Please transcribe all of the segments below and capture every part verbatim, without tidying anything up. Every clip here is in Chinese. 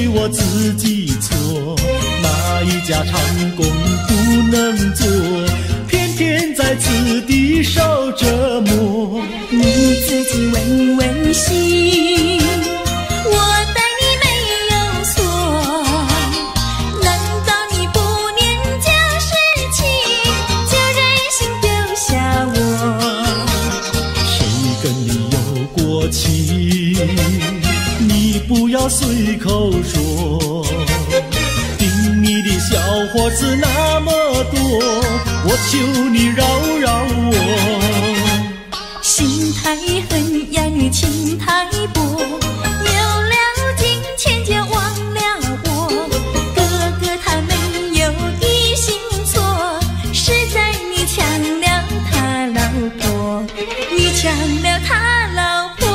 许我自己错，哪一家长工不能做，偏偏在此地受折磨。你自己问问心，我待你没有错，难道你不念旧时情，就任性丢下我？谁跟你有过情，不要随口说，顶你的小伙子那么多，我求你饶饶我。心太狠呀，你情太薄，有了金钱就忘了我。哥哥他们有一心错，是在你抢了他老婆，你抢了他老婆。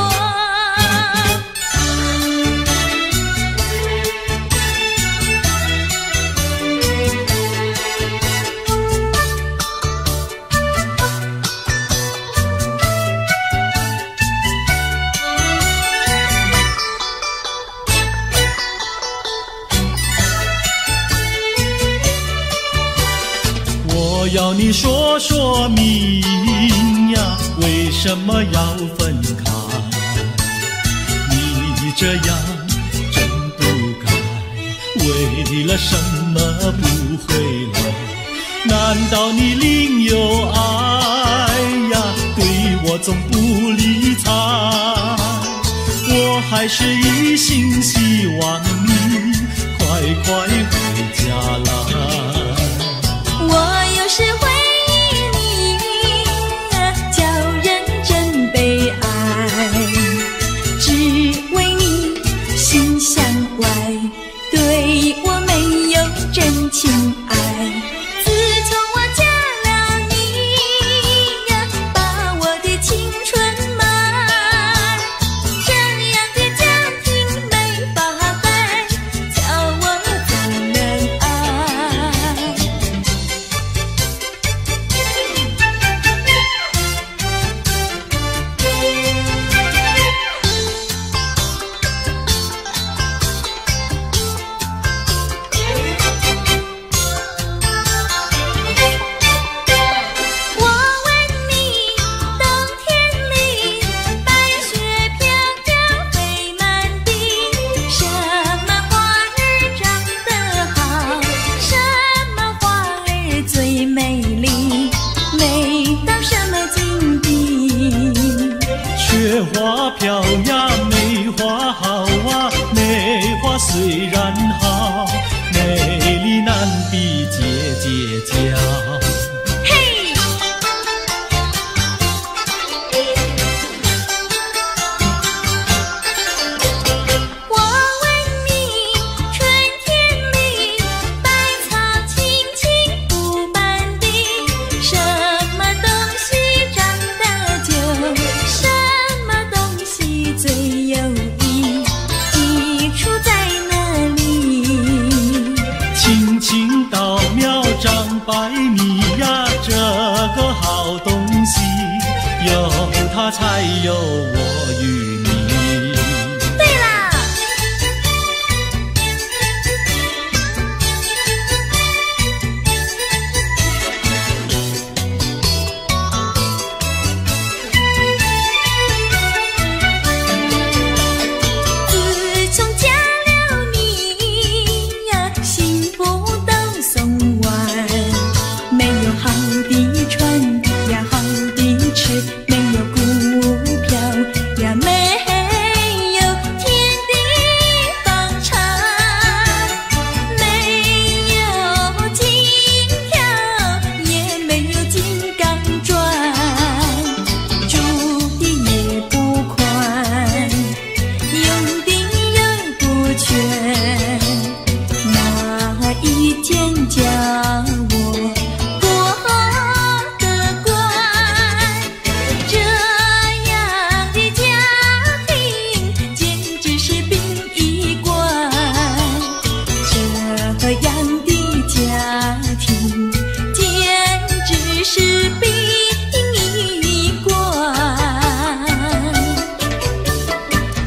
要你说说明呀，为什么要分开？你这样真不该，为了什么不回来？难道你另有爱呀？对我总不理睬，我还是一心希望你快快回家来。我有时回忆你啊，叫人真悲哀，只为你心向外，对我没有真情爱。自从我嫁了你呀，把我的青春埋，这样的家庭没法改，叫我怎能爱？雪花飘呀，梅花好啊，梅花虽然好，美丽难比姐姐娇。嘿，我问你，春天里百草青青不满地，什么东西长得久？什最有意你处在哪里？青青稻苗长百米呀，这个好东西，有它才有我与你。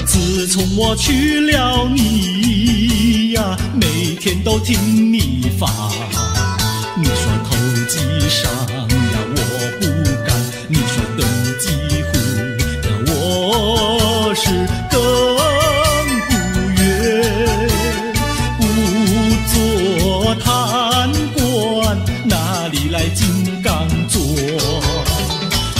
自从我娶了你天都听你发，你说投机商呀我不干，你说遁地虎呀我是更不愿，不做贪官哪里来金刚座，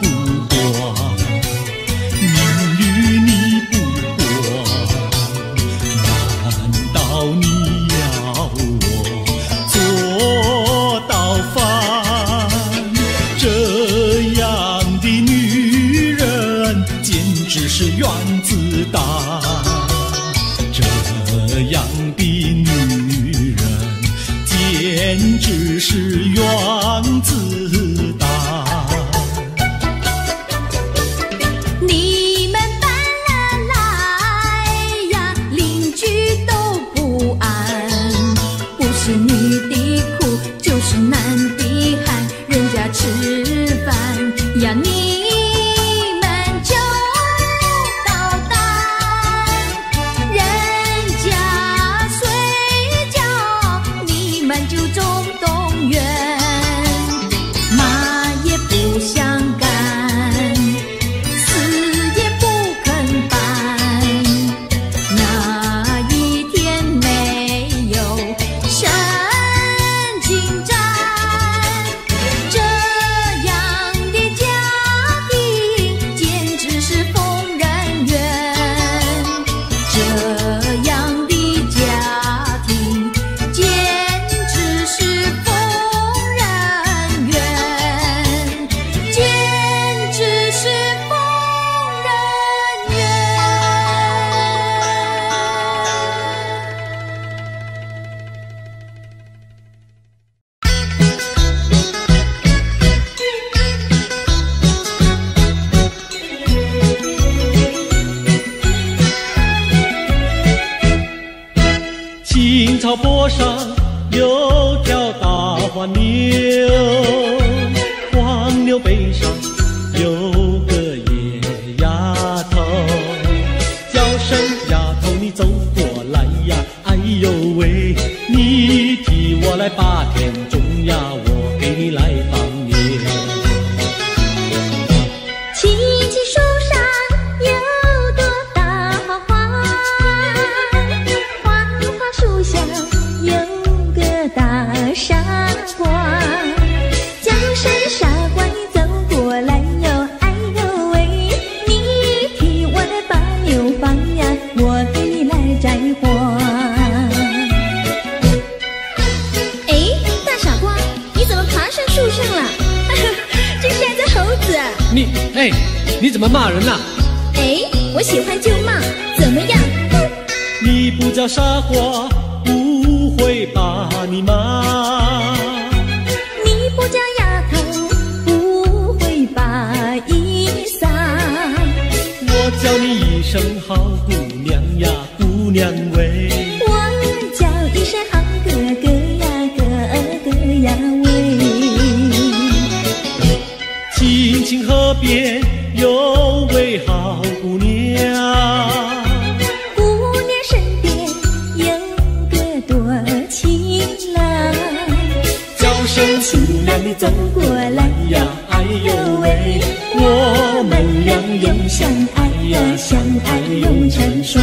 不过，名誉你不过，难道你要我做到饭？这样的女人简直是原子弹，这样的女人简直是原子弹。你们搬了来呀，邻居都不安，不是女的苦就是男的寒，人家吃饭呀你们就捣蛋，人家睡觉你们就总动员，妈也不想干，死也不肯搬，那一天没有神经战，这样的家庭简直是疯人院，这样的家庭简直是疯人院，简直是疯人院。青草坡上有条大黄牛，黄牛背上有个野丫头，叫声丫头你走过来呀，哎呦喂，你替我来把田种呀，我给你来放牛。奇奇树上有朵大花，花花树下有个大傻瓜，叫声傻瓜你走过来哟，哎呦喂，你替我来把牛放呀，我给你来摘花。哎，大傻瓜，你怎么爬上树上了？这是一只猴子。你哎，你怎么骂人呐、哎，我喜欢就骂，怎么样？你不叫傻瓜，不会把你骂。你不叫丫头，不会把衣撒。我叫你一声好姑娘呀，姑娘喂。我叫一声好哥哥呀，哥哥呀喂。青青河边有位好姑娘，姑娘身边有个多情郎，叫声亲娘你走过来呀，哎呦喂，我们俩又相爱呀，相爱又成双。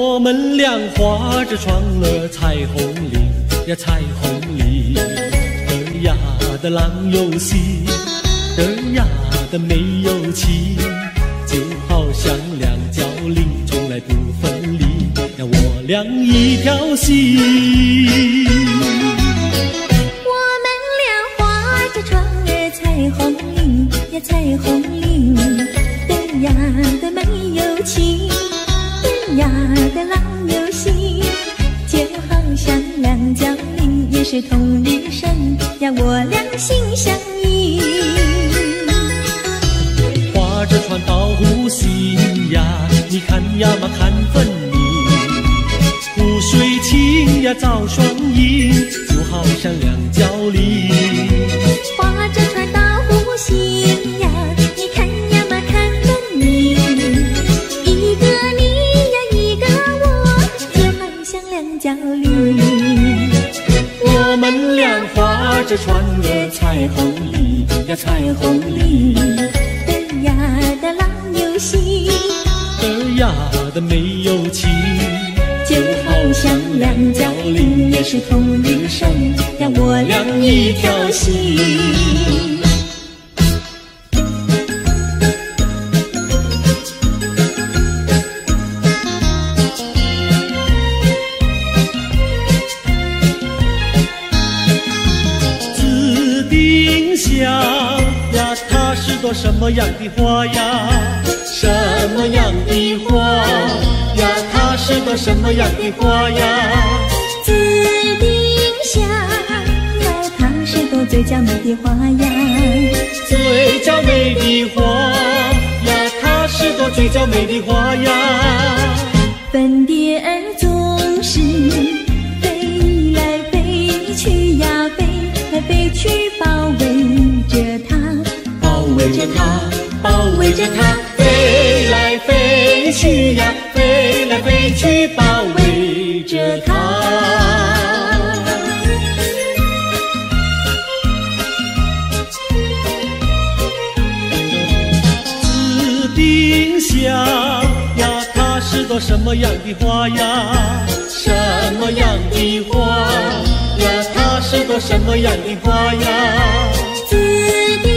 我们俩划着船儿彩虹铃呀，彩虹铃，儿呀的郎有心，儿呀的没有情，就好像两角铃从来不分离呀，我俩一条心。我们俩划着船儿彩虹铃呀，彩虹铃，对呀的没有情，对呀的郎有心，就好像两角铃也是同一声呀，我俩心相依。划着船到湖心呀，你看呀嘛看分明，湖水清造双翼，就好像两脚力。划着船到无心呀，你看呀嘛看着你，一个你呀一个我，就好像两脚力。我们俩划着船呀，彩虹里呀彩虹里，得呀的浪有心，得呀的没有情。 就好像两脚力，也是同日生，让我俩一条心。 做什么样的花呀？什么样的花呀？它是朵什么样的花呀？紫丁香呀，它是朵最娇美的花呀。最娇美的花呀，它是朵最娇美的花呀。粉蝶儿总是飞来飞去呀，飞来飞去包围着它。 包围着它，包围着它，飞来飞去呀，飞来飞去，包围着它。紫丁香呀，它是朵什么样的花呀？什么样的花呀？它是朵什么样的花呀？紫丁。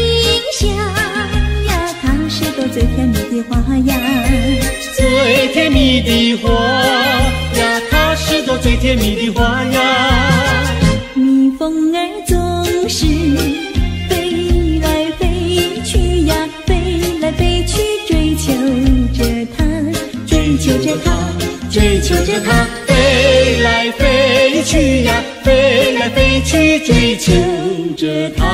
最甜蜜的花呀，最甜蜜的花呀，它是朵最甜蜜的花呀。蜜蜂儿总是飞来飞去呀，飞来飞去追求着它，追求着它，追求着它，飞来飞去呀，飞来飞去追求着它。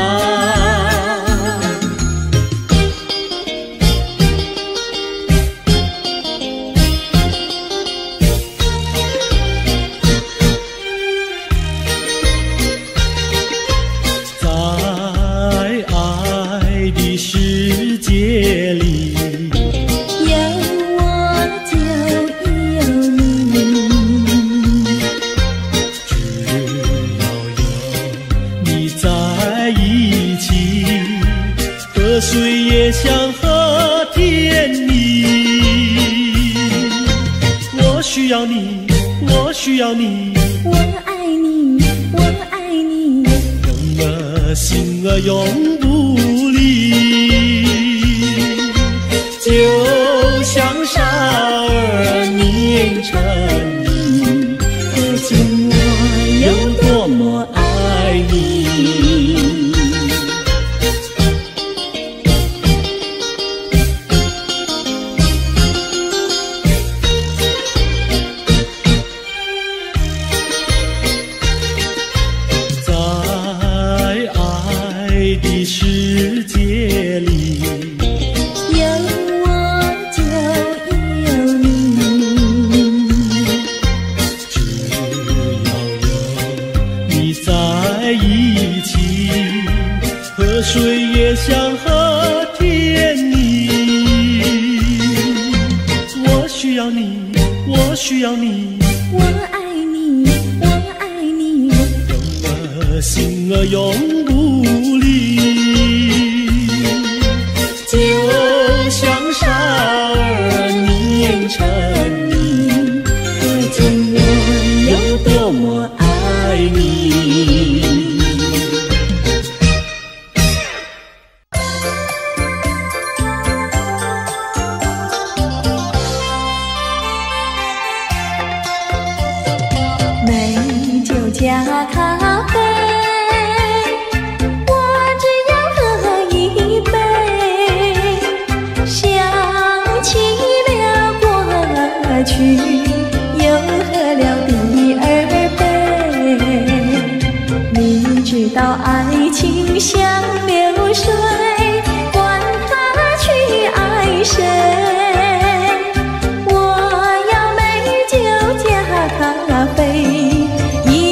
一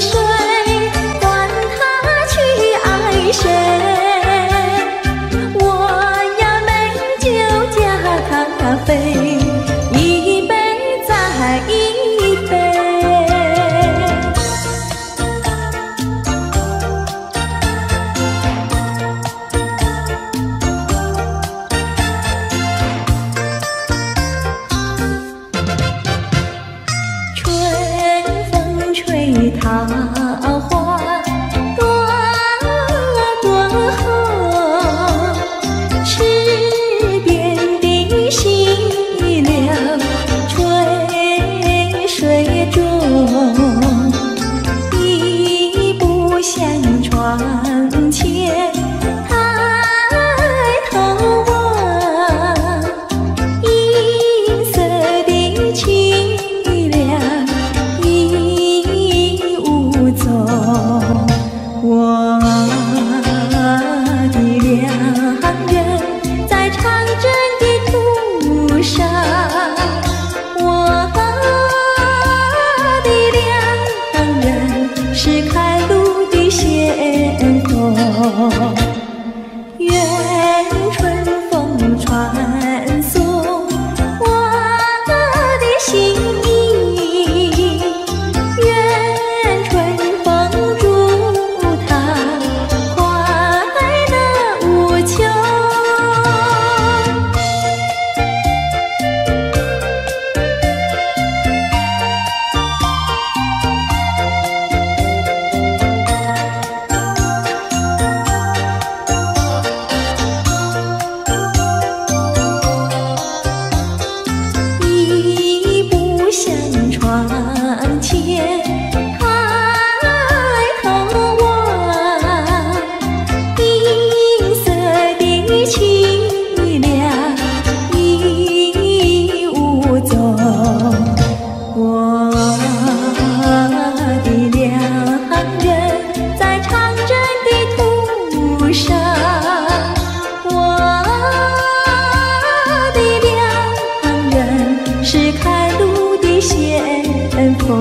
一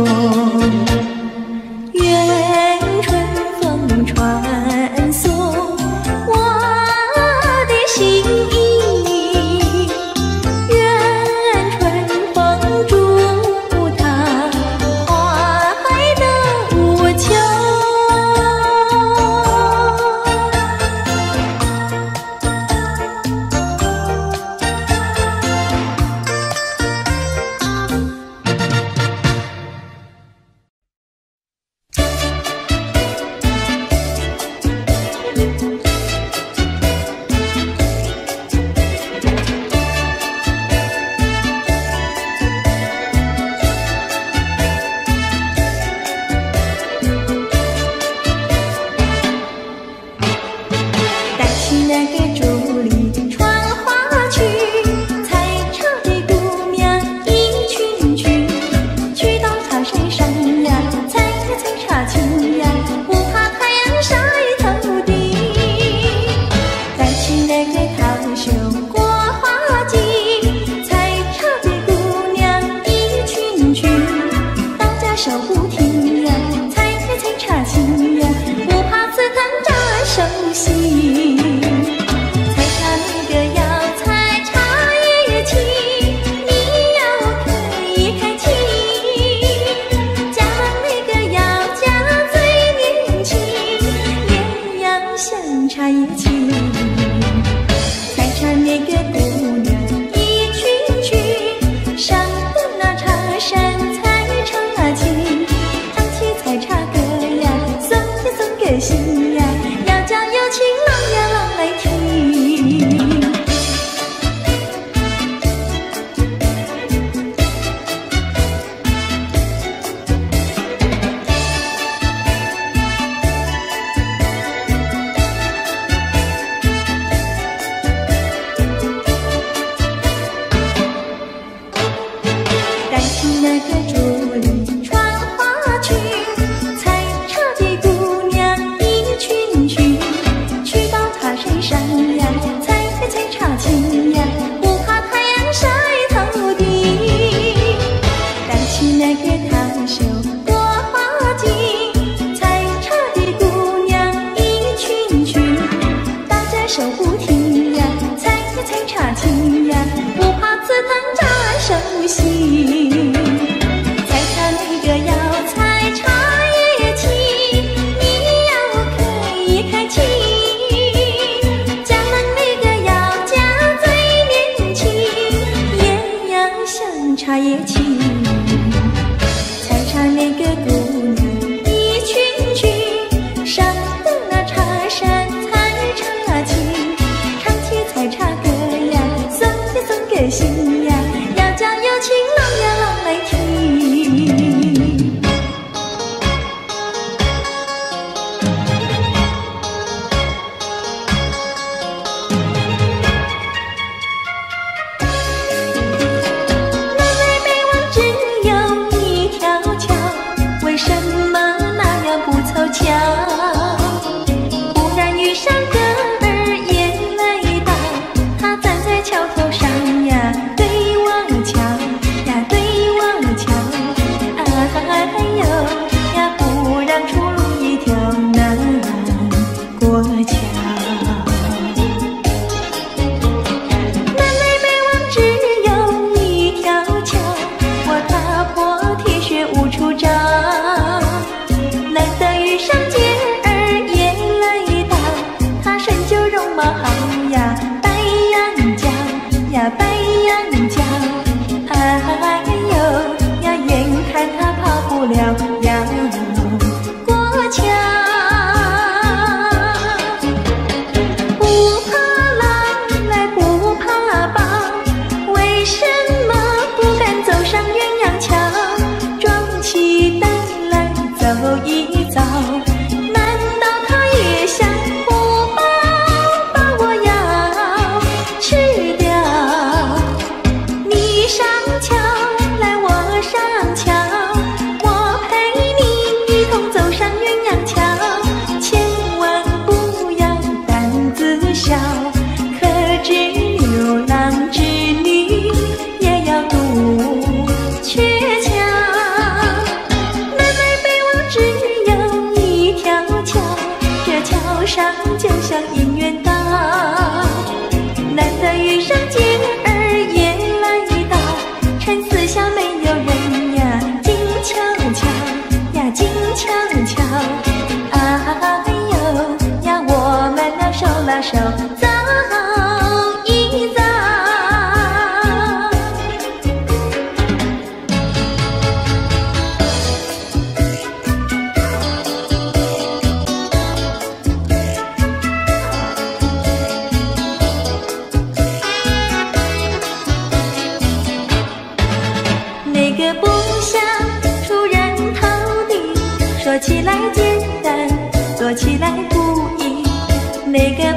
每个不愿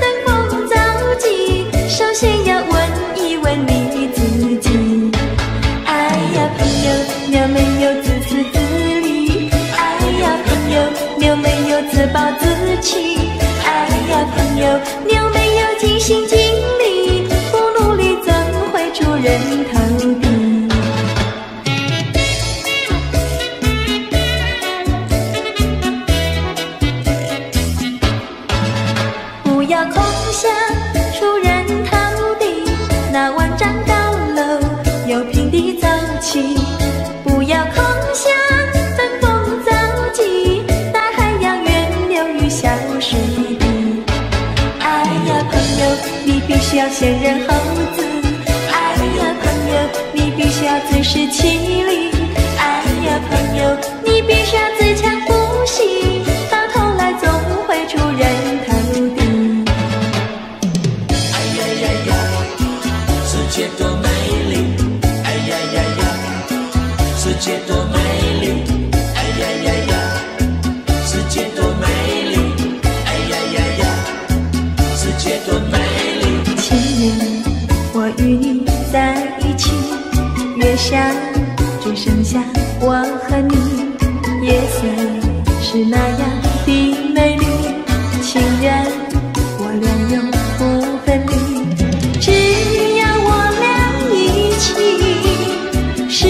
等风早起，首先要问一问你自己。哎呀，朋友，你有没有自私自利？哎呀，朋友，你有没有自暴自弃？哎呀，朋友，你有没有尽心尽力？不努力怎会出人头地？不要空想登峰造极，大海要源流于小水滴。哎呀，朋友，你必须要先人后自。哎呀，朋友，你必须要自食其力。哎呀，朋友，你必须要自强不息，到头来总会出人头地。哎呀呀呀，世界多美丽。哎呀呀呀，世界多美丽，哎呀呀呀！世界多美丽，哎呀呀呀！世界多美丽。情人，我与你在一起，月上只剩下我和你，夜色是那样的美丽。情人，我俩永不分离，只要我俩一起。是。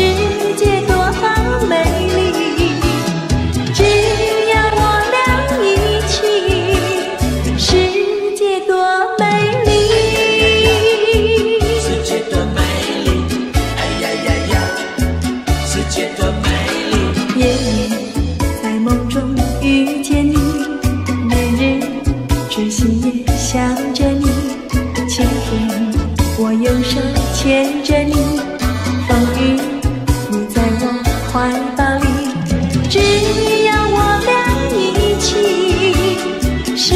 牵着你，风雨你在我怀抱里，只要我俩一起，世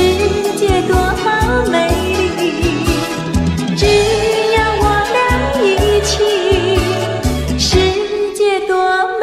界多好美丽。只要我俩一起，世界多美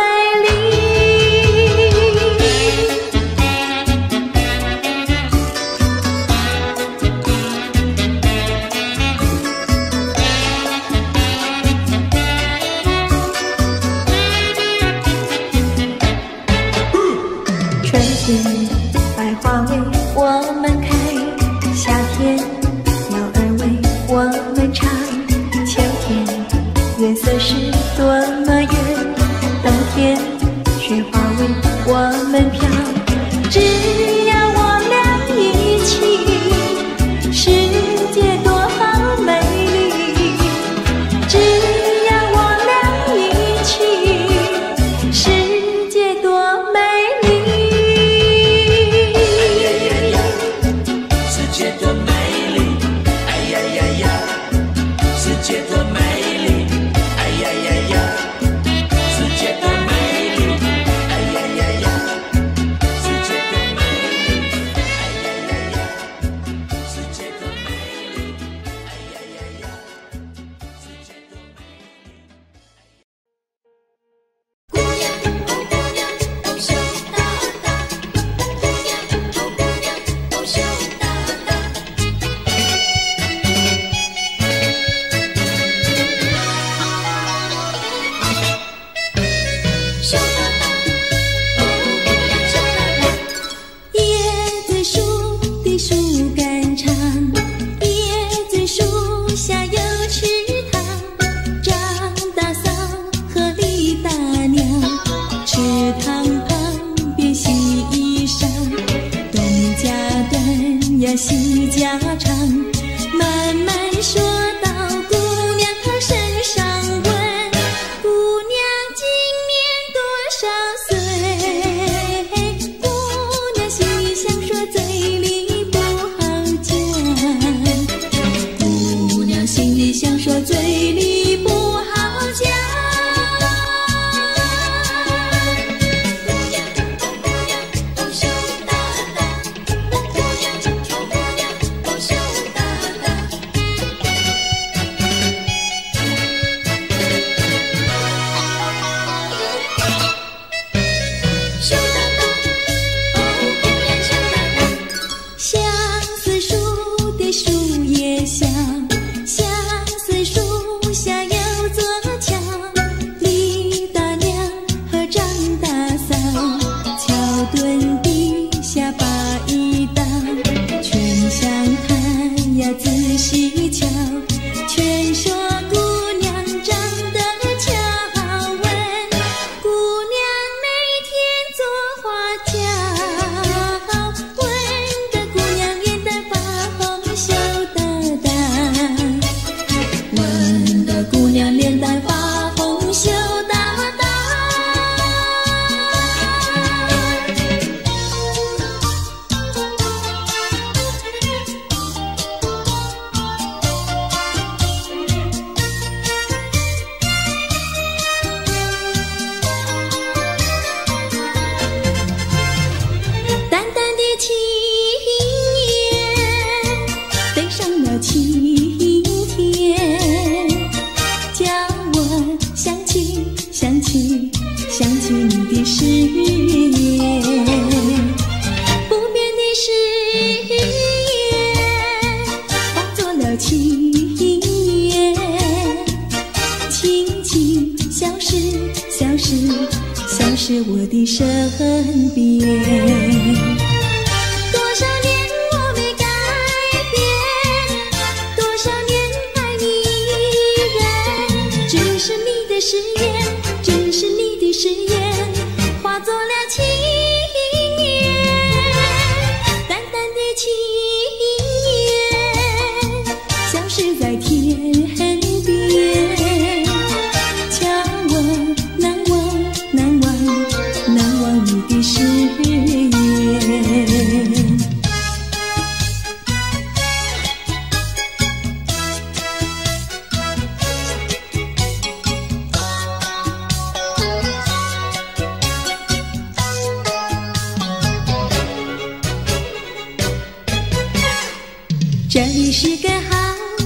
这里是个好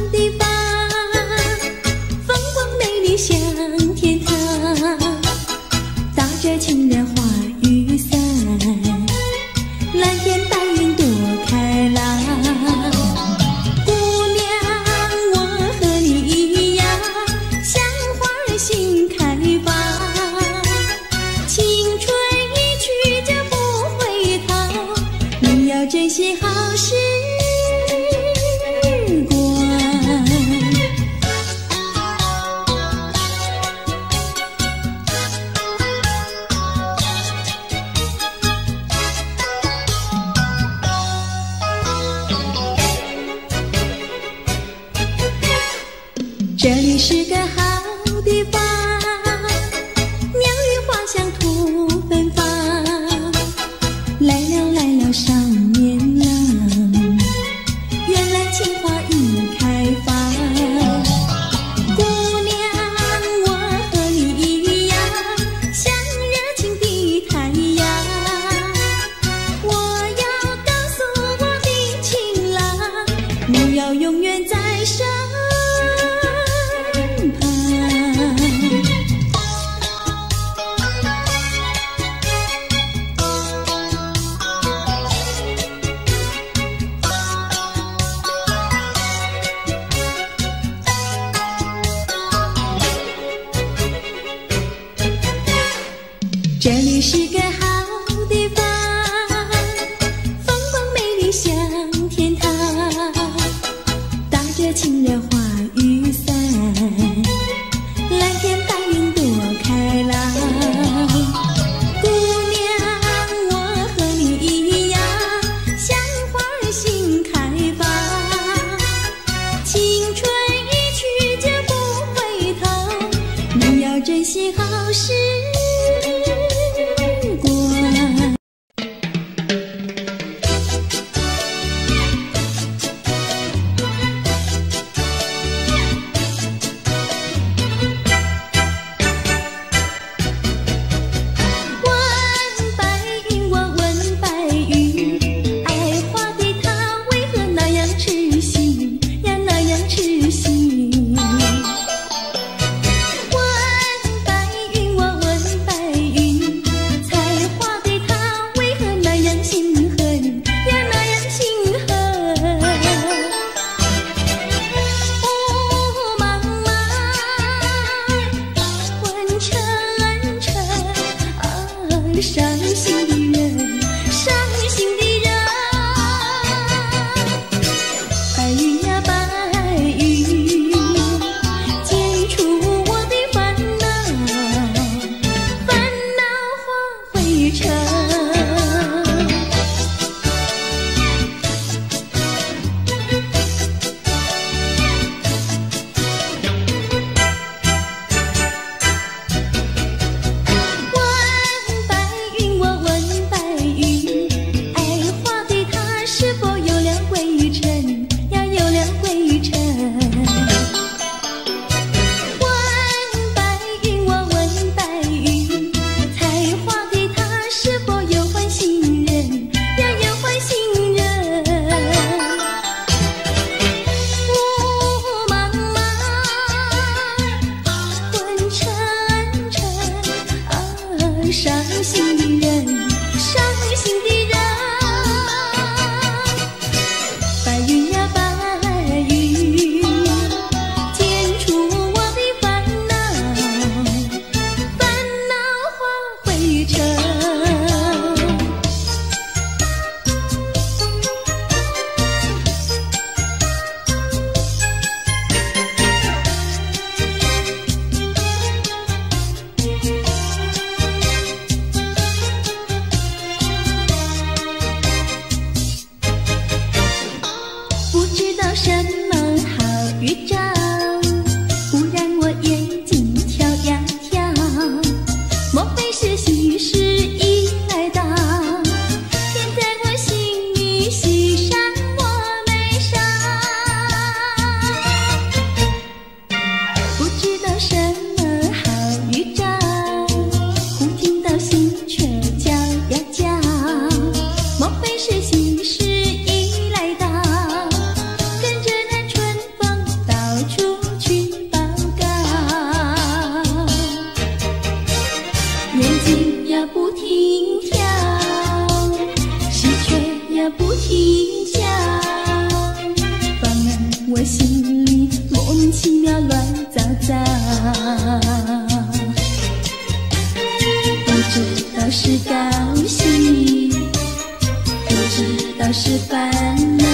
地方，风光美丽像天堂，打着情人花雨伞，蓝天白云多开朗。姑娘，我和你一样，像花儿新开放，青春一去就不回头，你要珍惜好时光。 这里是个好地方，鸟语花香吐芬芳。来了来了少年郎，原来情花已开放。姑娘，我和你一样，像热情的太阳。我要告诉我的情郎，你要永远在身旁。要乱糟糟。不知道是高兴，不知道是烦恼，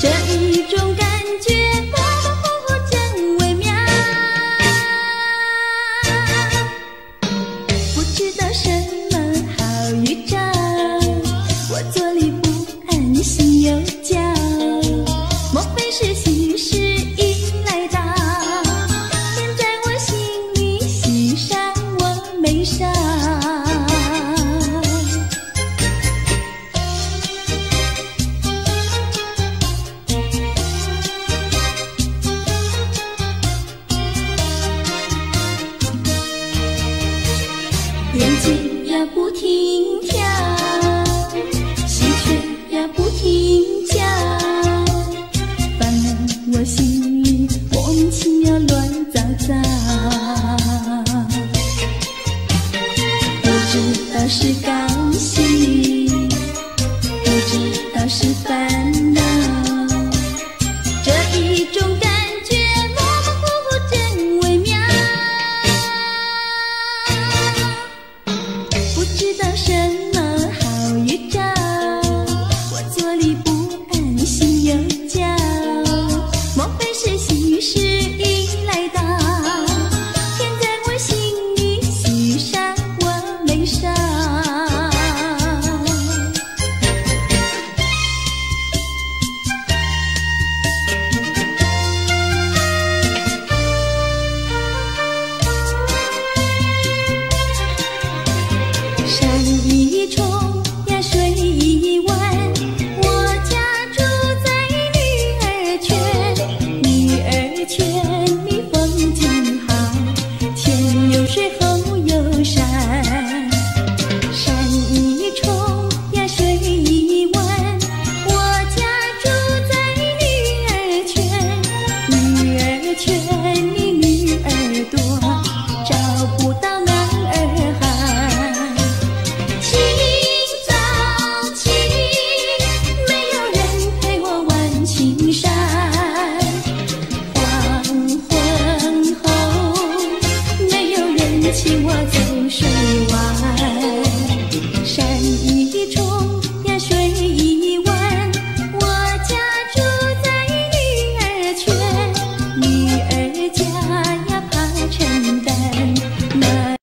这一种感觉模模糊糊真微妙。不知道什么好预兆，我坐立不安，心又焦。 眼睛呀不停跳，喜鹊呀不停叫，烦恼我心里莫名其妙乱糟糟。不知道是高兴，不知道是烦恼，这一种感觉模模糊糊真微妙。 不知道什么好预兆，我坐立不安，心又焦。莫非是喜事已来到，甜在我心里，喜上我眉梢。山一重呀，水一弯，我家住在女儿泉。女儿泉里风景好，前有水后有山。山一重呀，水一弯，我家住在女儿泉。女儿泉里女儿多，找不到男儿好。 请我走水湾，山一重呀，水一弯，我家住在女儿泉，女儿家呀怕承担。那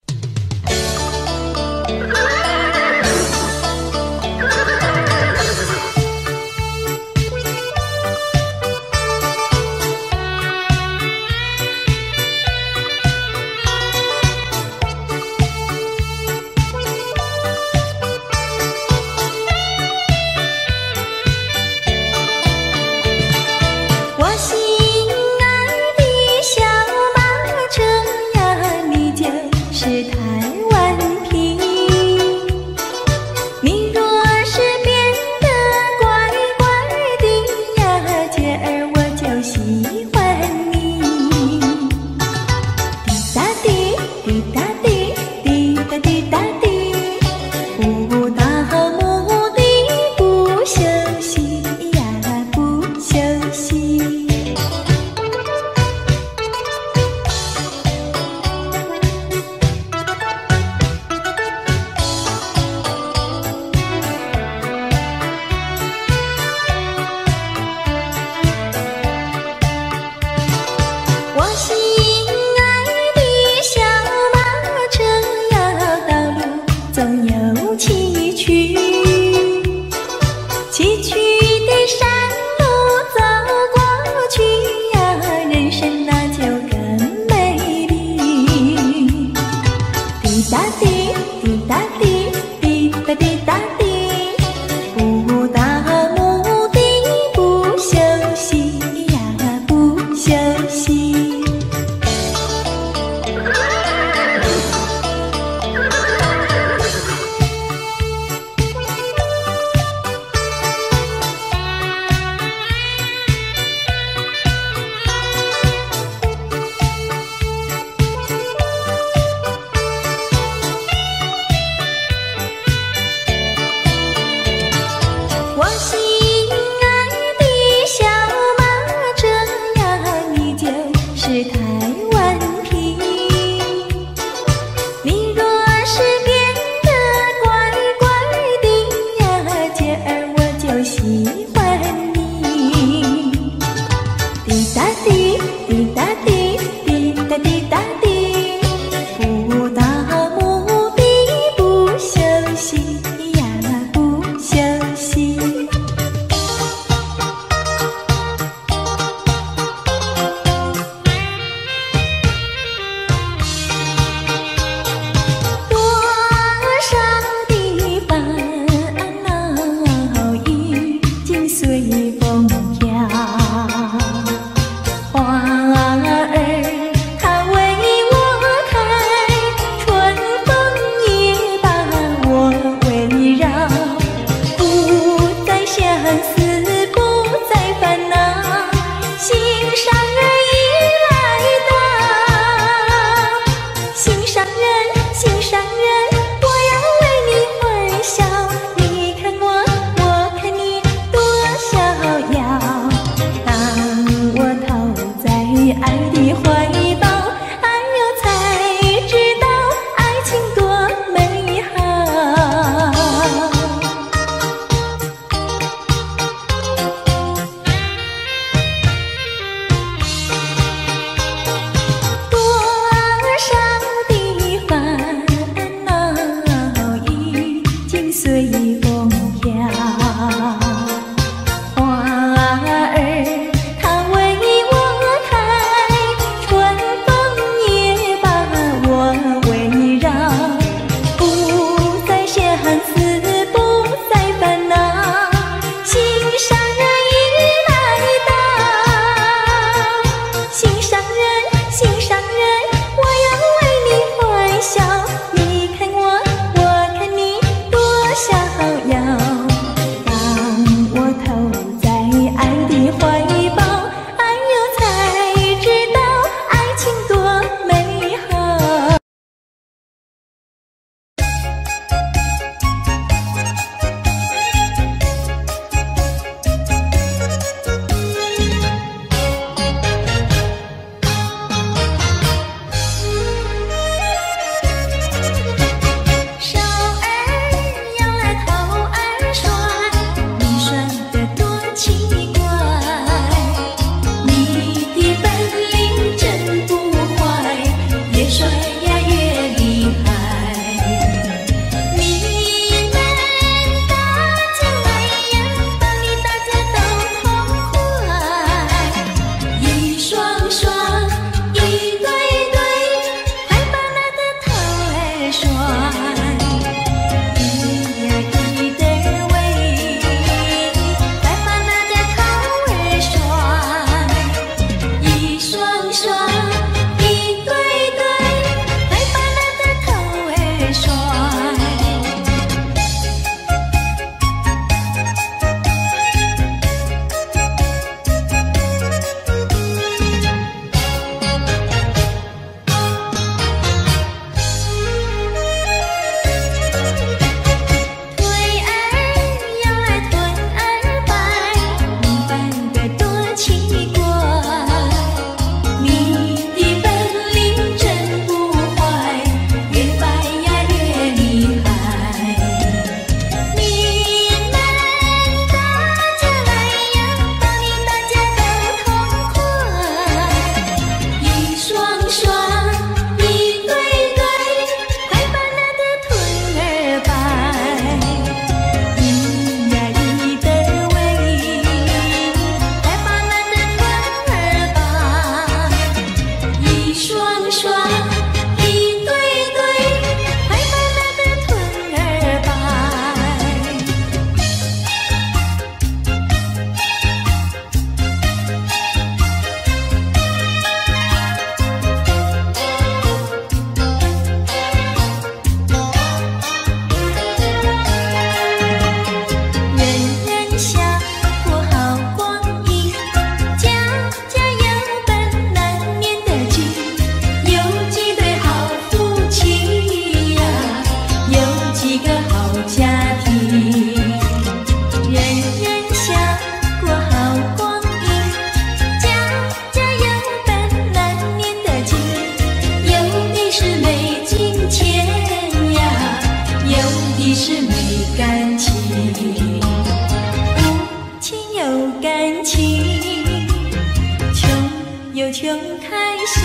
正开心。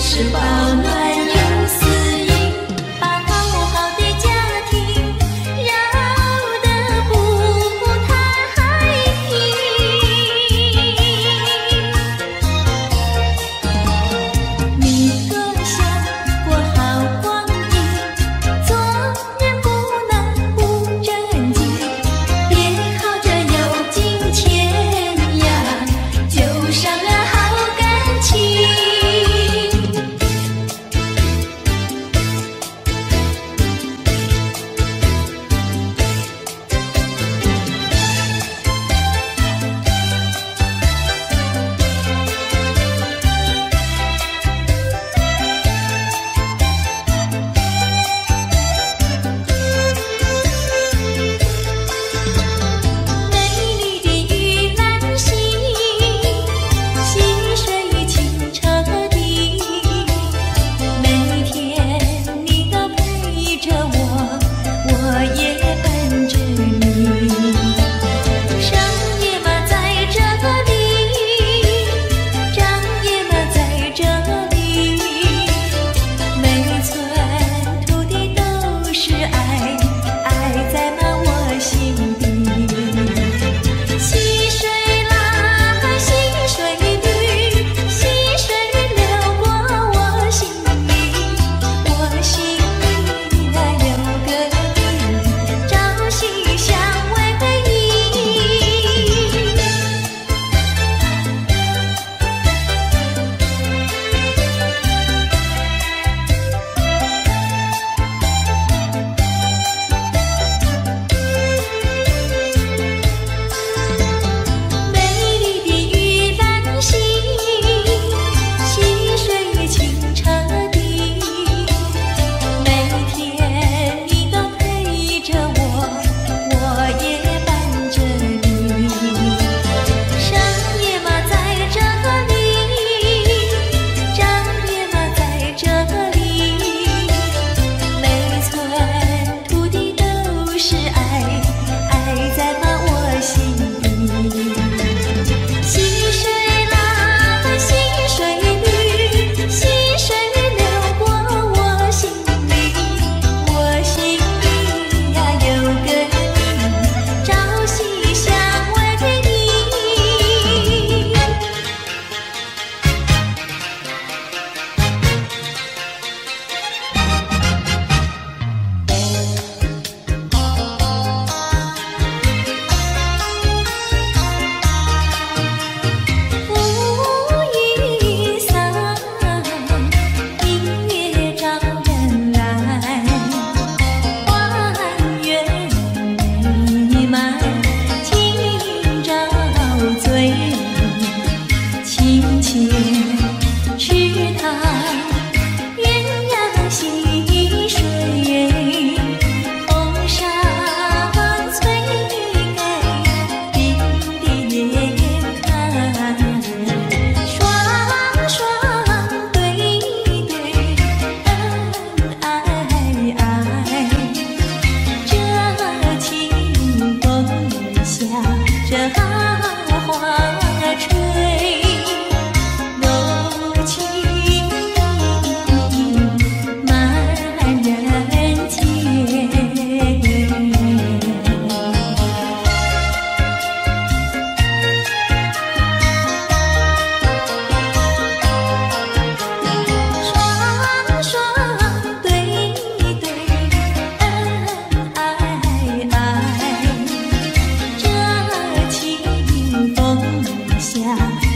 是保暖有私隐，把照顾好对家庭，绕得不太平。你更想过好光阴，做人不能不正经，别好着有金钱呀，就伤了好感情。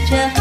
这。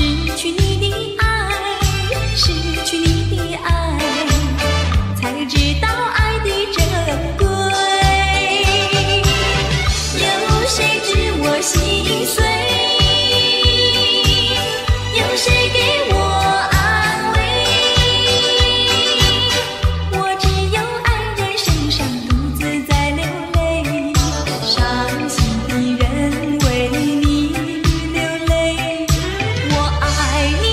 失去你的爱，失去你的爱，才知道爱的珍贵。有谁知我心碎，有谁给我安慰，我只有爱人身上独自在流泪，伤心的人为你流泪。我爱你。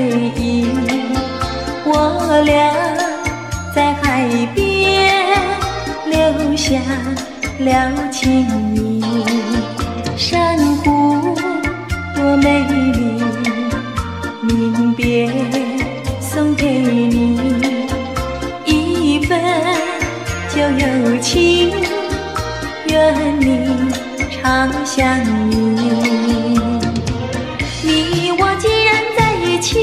影，我俩在海边留下了情谊。珊瑚多美丽，明别送给你一份旧友情，愿你常相依。你我既然在一起，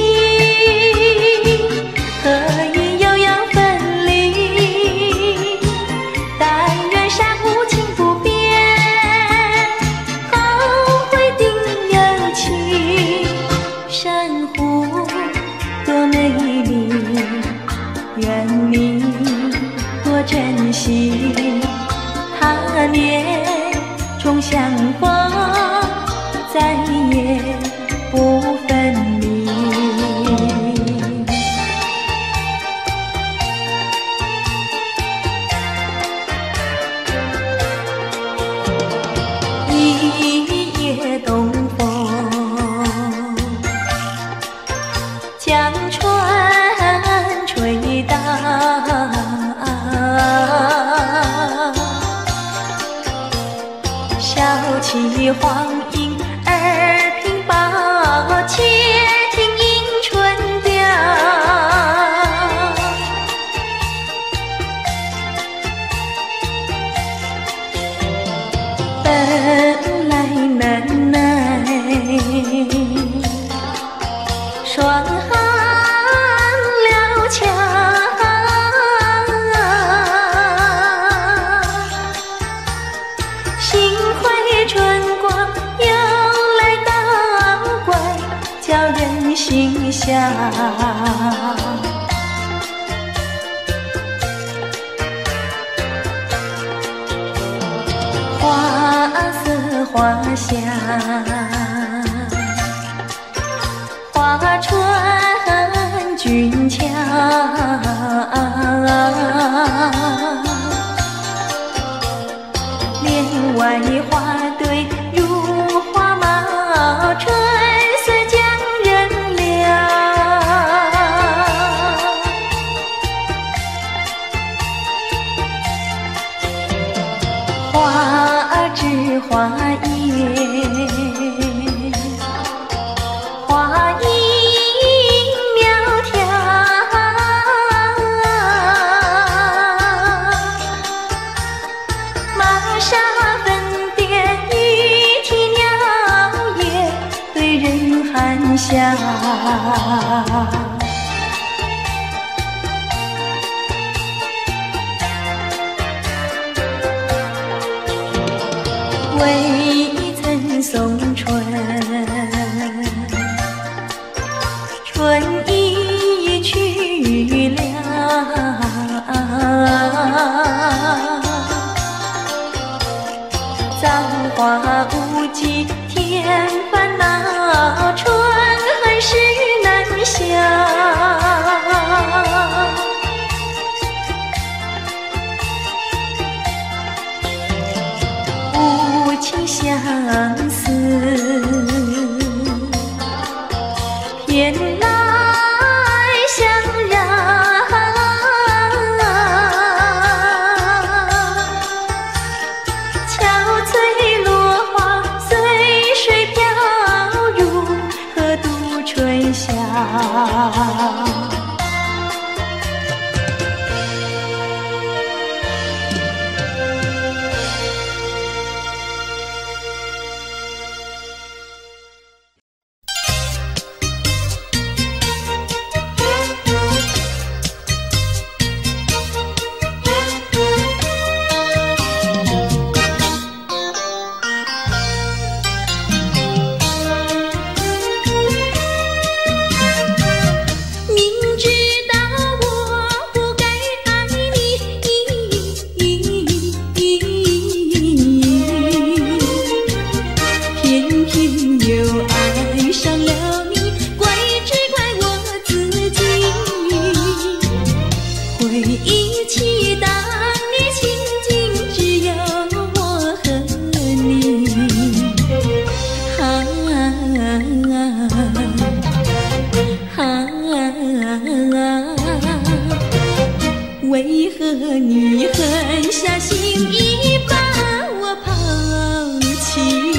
何以又要分离？但愿珊瑚情不变，好会定有期。珊瑚多美丽，愿你多珍惜。它脸中像花，再也不分离。一夜东风，将船吹荡，小旗黄莺儿平八。且听迎春调，本来难耐，霜寒了墙。幸亏春光心下，花色花香，花船俊俏，帘外花堆如花帽春。是花叶，花影袅袅，玛莎粉蝶一啼鸟也对人含笑。未曾送春，春意已去了。葬花无忌添烦恼，春恨事难消。相思偏来相绕，憔悴落花随水飘，如何度春宵？啊。为何你狠下心意把我抛弃？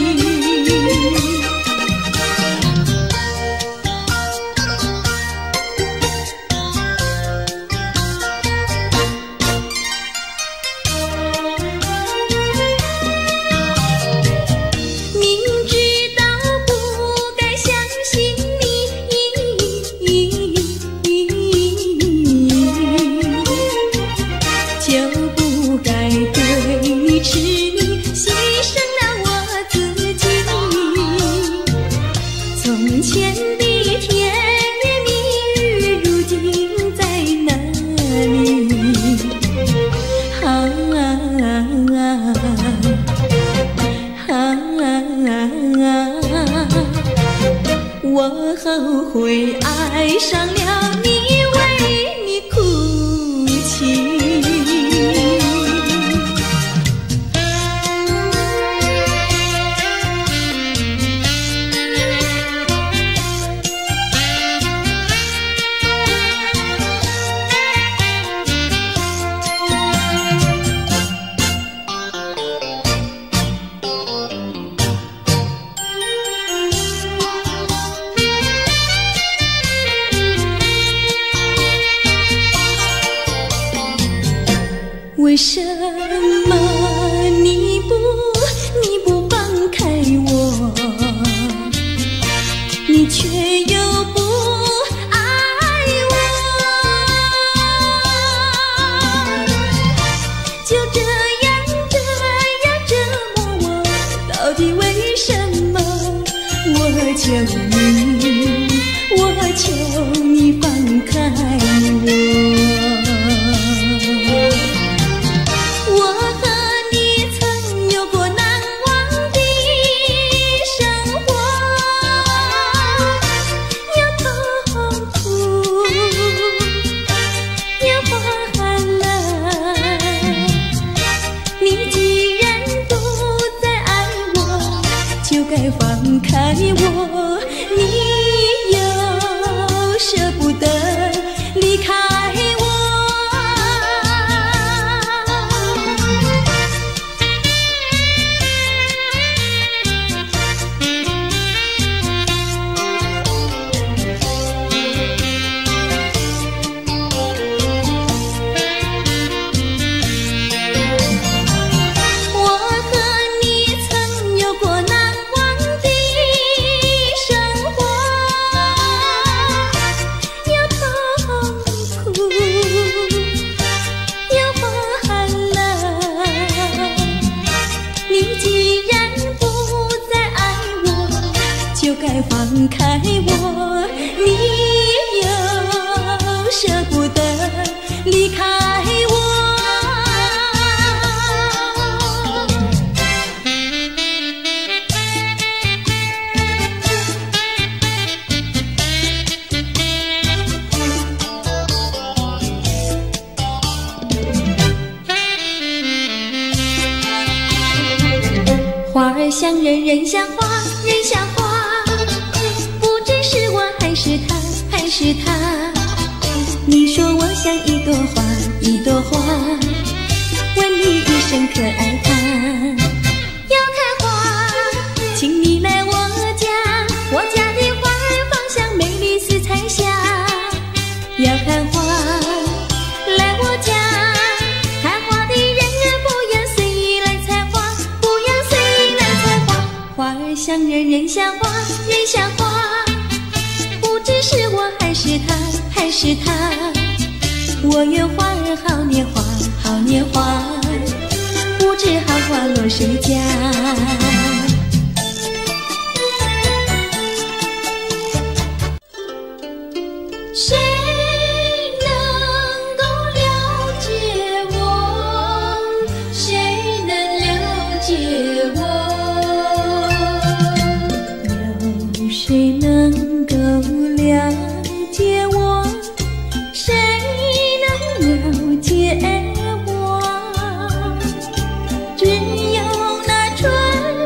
只有那春。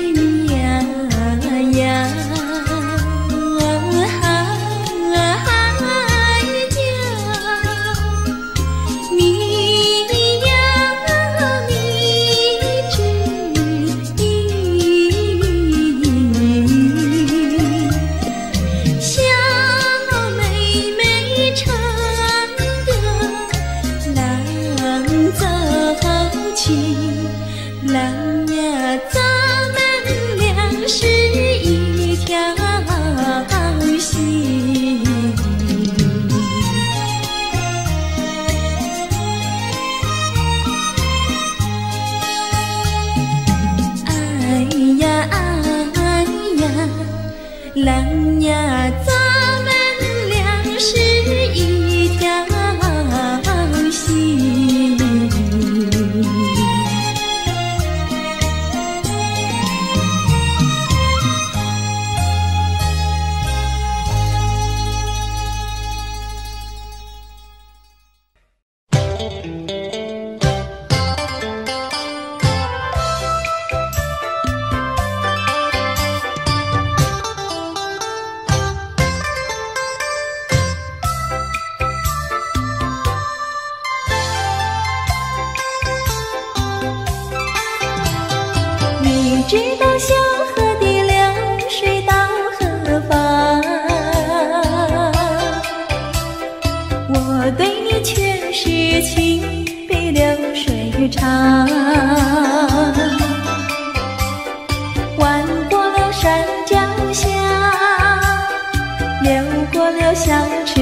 咱也早晚两世一条心。生气，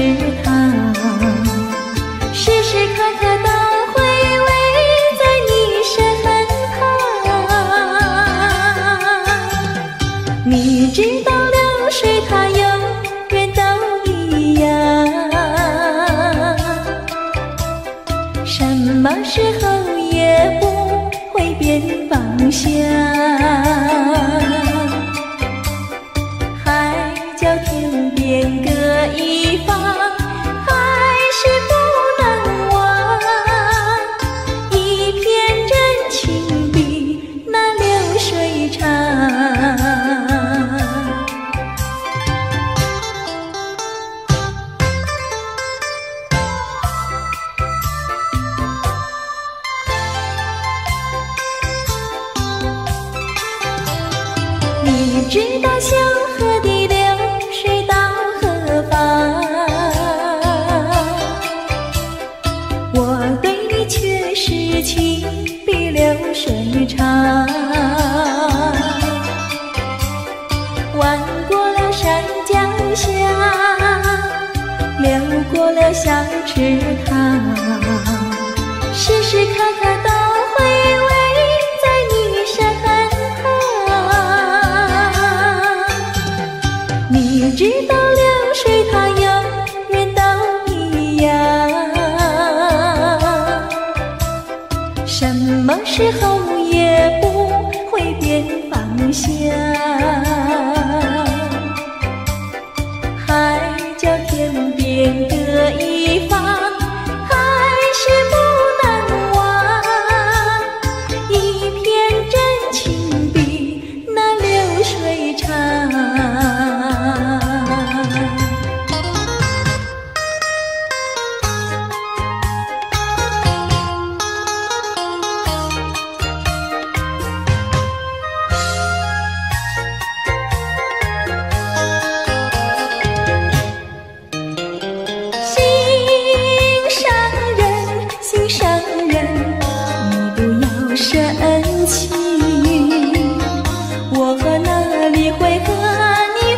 我那里会和你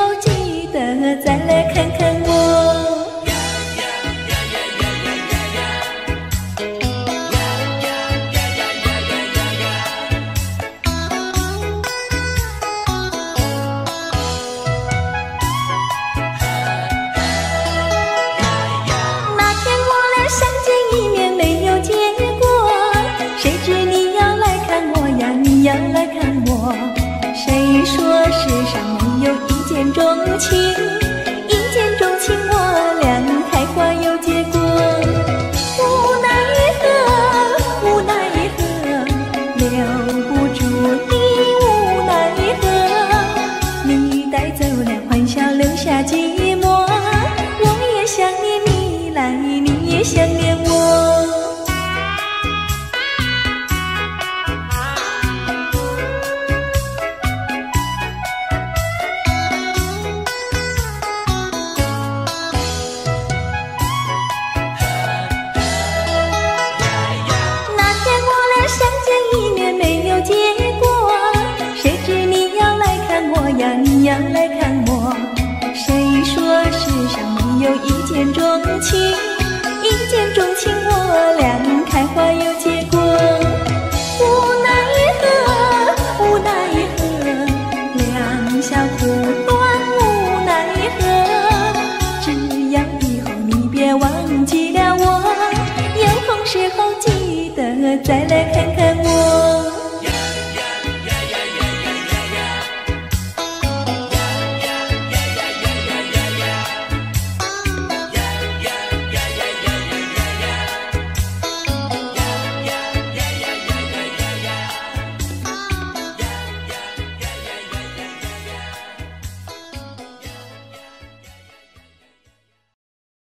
后记得再来看看我。钟情，一见钟情，我俩开花有结果。无奈何，无奈何，留不住你，无奈何。你带走了欢笑，留下寂寞。我也想念你来，你也想念我。再来看看我。